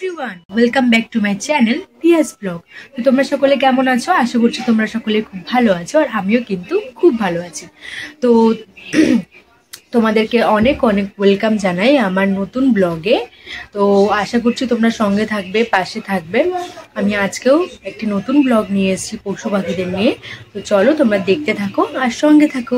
Everyone welcome back to my channel PS blog. তো তোমরা সকলে কেমন আছো? আশা করছি তোমরা সকলে খুব ভালো আছো, আর আমিও কিন্তু খুব ভালো আছি। তো তোমাদেরকে অনেক অনেক ওয়েলকাম জানাই আমার নতুন ব্লগে। তো আশা করছি তোমরা সঙ্গে থাকবে, পাশে থাকবে। আমি আজকেও একটি নতুন ব্লগ নিয়ে এসেছি পশু পাখিদের নিয়ে। তো চলো তোমরা দেখতে থাকো আর সঙ্গে থাকো।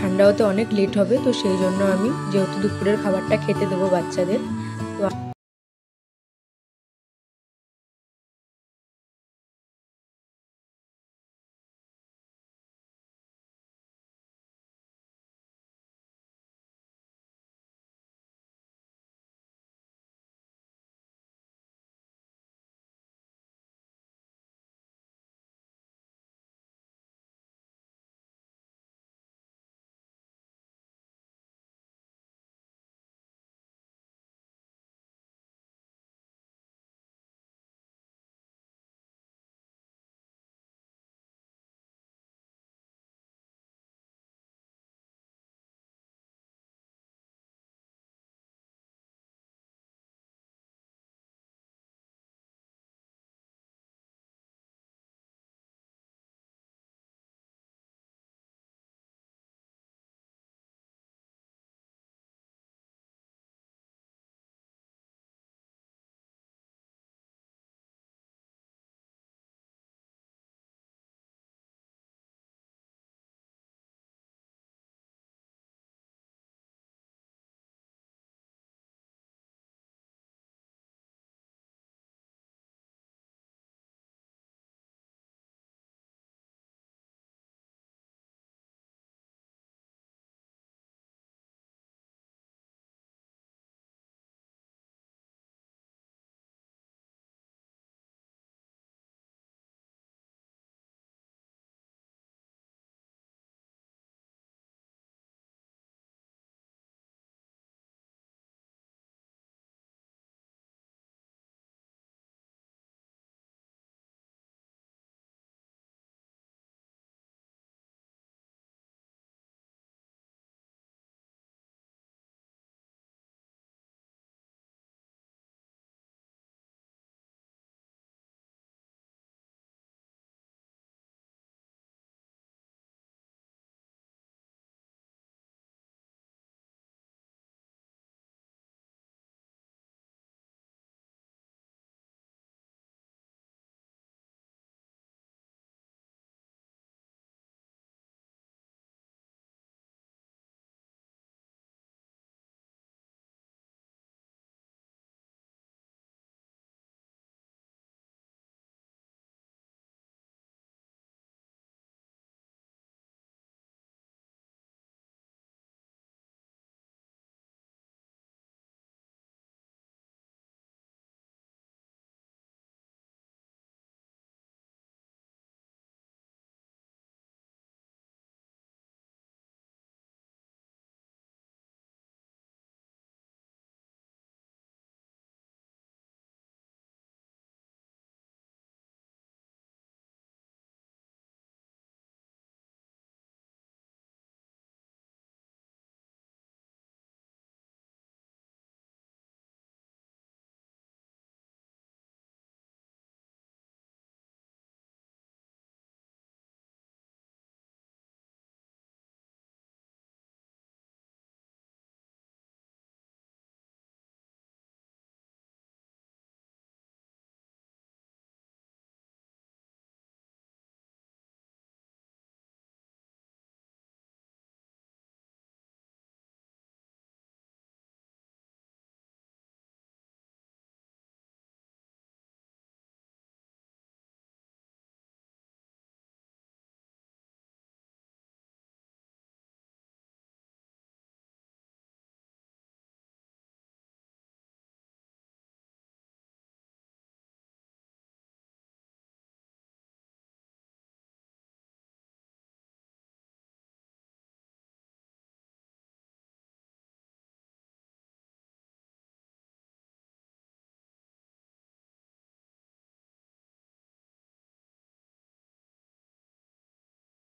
ঠান্ডা হতে অনেক লেট হবে, তো সেই জন্য আমি যেহেতু দুপুরের খাবারটা খেতে দেবো বাচ্চাদের, তো